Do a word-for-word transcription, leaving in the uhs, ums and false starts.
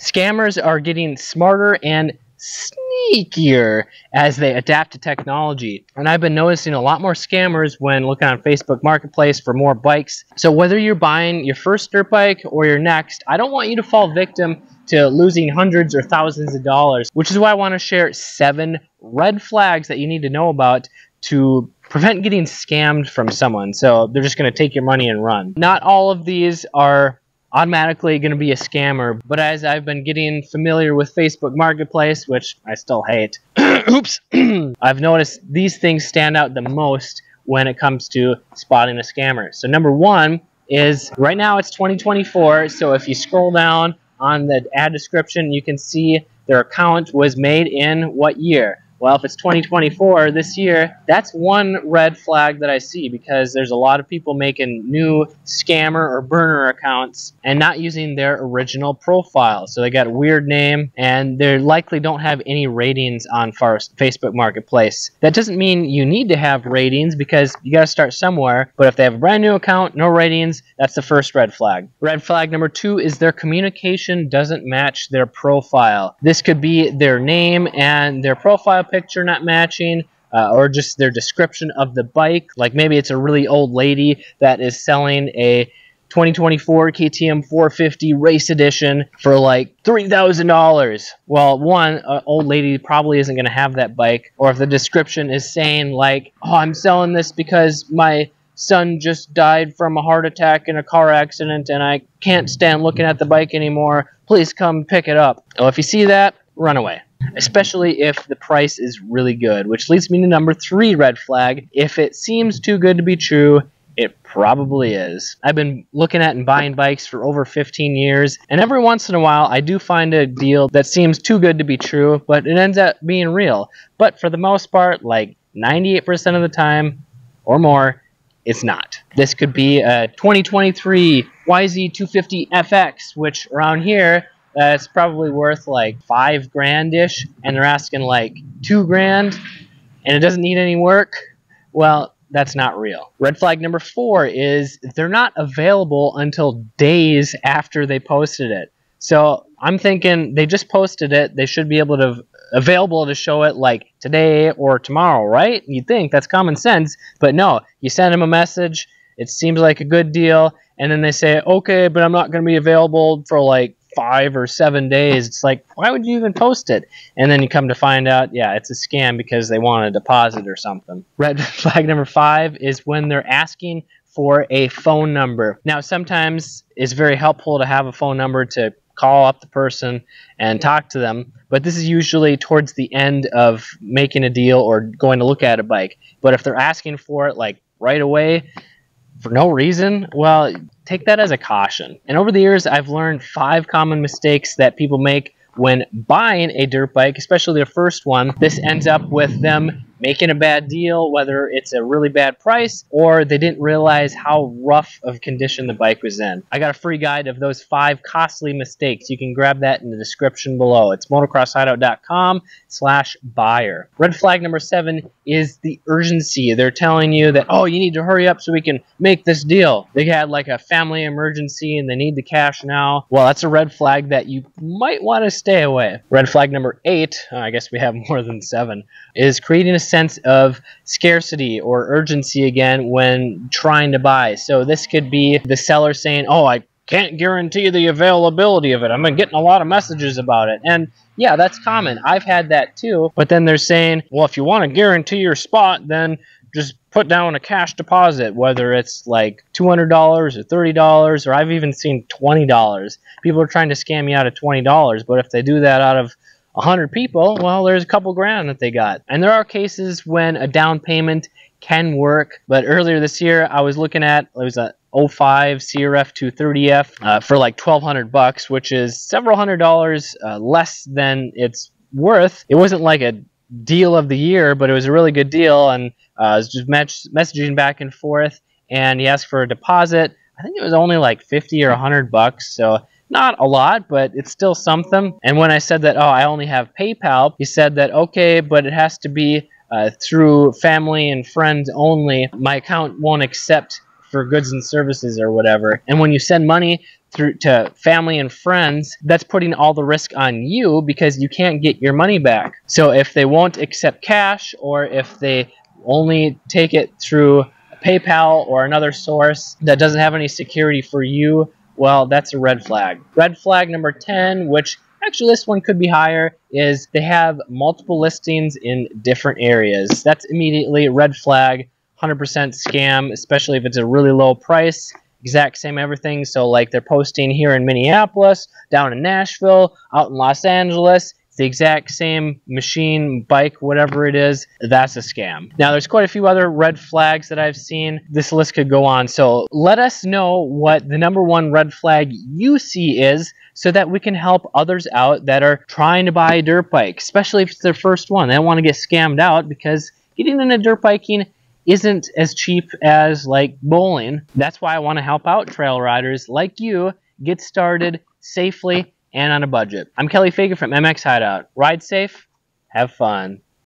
Scammers are getting smarter and sneakier as they adapt to technology, and I've been noticing a lot more scammers when looking on Facebook Marketplace for more bikes. So whether you're buying your first dirt bike or your next, I don't want you to fall victim to losing hundreds or thousands of dollars, which is why I want to share seven red flags that you need to know about to prevent getting scammed from someone. So they're just going to take your money and run. Not all of these are automatically going to be a scammer, but as I've been getting familiar with Facebook Marketplace, which I still hate, oops, I've noticed these things stand out the most when it comes to spotting a scammer. So number one is, right now it's twenty twenty-four, so if you scroll down on the ad description, you can see their account was made in what year. Well, if it's twenty twenty-four, this year, that's one red flag that I see, because there's a lot of people making new scammer or burner accounts and not using their original profile. So they got a weird name and they likely don't have any ratings on Facebook Marketplace. That doesn't mean you need to have ratings, because you got to start somewhere. But if they have a brand new account, no ratings, that's the first red flag. Red flag number two is their communication doesn't match their profile. This could be their name and their profile picture not matching, uh, or just their description of the bike. Like maybe it's a really old lady that is selling a twenty twenty-four K T M four fifty race edition for like three thousand dollars. Well, one, an old lady probably isn't going to have that bike. Or if the description is saying like, oh, I'm selling this because my son just died from a heart attack in a car accident and I can't stand looking at the bike anymore, please come pick it up. So if you see that, run away. Especially if the price is really good, which leads me to number three red flag. If it seems too good to be true, it probably is. I've been looking at and buying bikes for over fifteen years, and every once in a while I do find a deal that seems too good to be true, but it ends up being real. But for the most part, like ninety-eight percent of the time or more, it's not. This could be a twenty twenty-three Y Z two fifty F X, which around here, Uh, it's probably worth like five grand-ish, and they're asking like two grand, and it doesn't need any work. Well, that's not real. Red flag number four is they're not available until days after they posted it. So I'm thinking they just posted it. They should be able to available to show it like today or tomorrow, right? You'd think that's common sense, but no. You send them a message. It seems like a good deal, and then they say, okay, but I'm not going to be available for like five or seven days. It's like, why would you even post it? And then you come to find out, yeah, it's a scam because they want a deposit or something. Red flag number five is when they're asking for a phone number. Now, sometimes it's very helpful to have a phone number to call up the person and talk to them, but this is usually towards the end of making a deal or going to look at a bike. But if they're asking for it like right away, for no reason, well, take that as a caution. And over the years, I've learned five common mistakes that people make when buying a dirt bike, especially their first one. This ends up with them making a bad deal, whether it's a really bad price or they didn't realize how rough of condition the bike was in. I got a free guide of those five costly mistakes. You can grab that in the description below. It's motocross hideout dot com slash buyer. Red flag number seven is the urgency. They're telling you that, oh, you need to hurry up so we can make this deal. They had like a family emergency and they need the cash now. Well, that's a red flag that you might want to stay away. Red flag number eight, oh, I guess we have more than seven, is creating a sense of scarcity or urgency again when trying to buy. So this could be the seller saying, oh, I can't guarantee the availability of it. I've been getting a lot of messages about it. And yeah, that's common. I've had that too. But then they're saying, well, if you want to guarantee your spot, then just put down a cash deposit, whether it's like two hundred dollars or thirty dollars, or I've even seen twenty dollars. People are trying to scam me out of twenty dollars, but if they do that out of one hundred people, well, there's a couple grand that they got. And there are cases when a down payment can work, but earlier this year I was looking at, it was a oh five C R F two thirty F uh, for like twelve hundred bucks, which is several hundred dollars uh, less than it's worth. It wasn't like a deal of the year, but it was a really good deal, and uh, I was just mess messaging back and forth, and he asked for a deposit. I think it was only like fifty or a hundred bucks, so not a lot, but it's still something. And when I said that, oh, I only have PayPal, he said that, okay, but it has to be uh, through family and friends only. My account won't accept for goods and services or whatever. And when you send money through to family and friends, that's putting all the risk on you because you can't get your money back. So if they won't accept cash, or if they only take it through PayPal or another source that doesn't have any security for you, well, that's a red flag. Red flag number ten, which actually this one could be higher, is they have multiple listings in different areas. That's immediately a red flag, one hundred percent scam, especially if it's a really low price, exact same everything. So like they're posting here in Minneapolis, down in Nashville, out in Los Angeles, the exact same machine, bike, whatever it is, that's a scam. Now there's quite a few other red flags that I've seen. This list could go on. So let us know what the number one red flag you see is, so that we can help others out that are trying to buy a dirt bike, especially if it's their first one. They don't want to get scammed out, because getting into dirt biking isn't as cheap as like bowling. That's why I want to help out trail riders like you get started safely and on a budget. I'm Kelley Fager from M X Hideout. Ride safe, have fun.